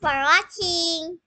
for watching.